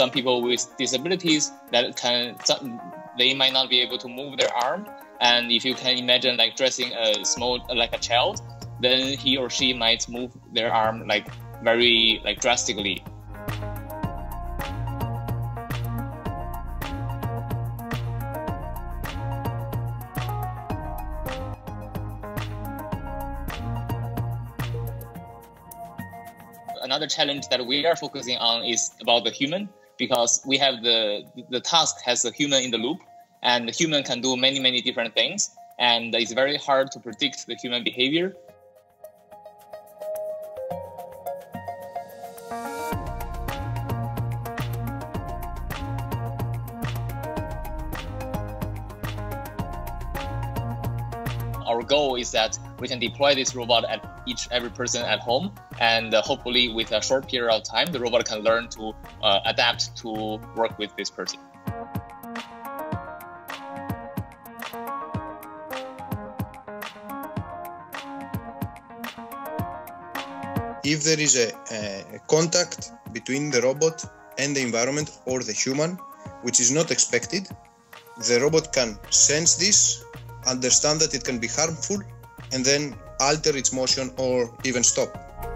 some people with disabilities that they might not be able to move their arm. And if you can imagine like dressing like a child, then he or she might move their arm like very drastically. Another challenge that we are focusing on is about the human, because we have the task has a human in the loop, and the human can do many different things, and it's very hard to predict the human behavior. Our goal is that we can deploy this robot at every person at home, and hopefully with a short period of time, the robot can learn to adapt to work with this person. If there is a contact between the robot and the environment or the human, which is not expected, the robot can sense this, understand that it can be harmful, and then alter its motion or even stop.